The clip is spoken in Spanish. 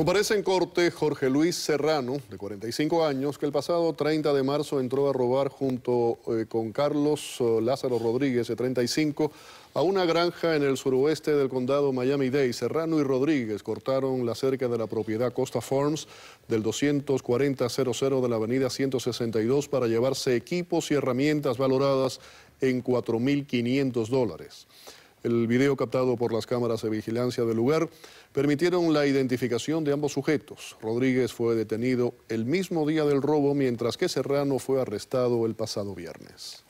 Comparece en corte Jorge Luis Serrano, de 45 años, que el pasado 30 de marzo entró a robar junto con Carlos Lázaro Rodríguez, de 35, a una granja en el suroeste del condado Miami-Dade. Serrano y Rodríguez cortaron la cerca de la propiedad Costa Farms del 240-00 de la avenida 162 para llevarse equipos y herramientas valoradas en $4.500. El video captado por las cámaras de vigilancia del lugar permitieron la identificación de ambos sujetos. Rodríguez fue detenido el mismo día del robo, mientras que Serrano fue arrestado el pasado viernes.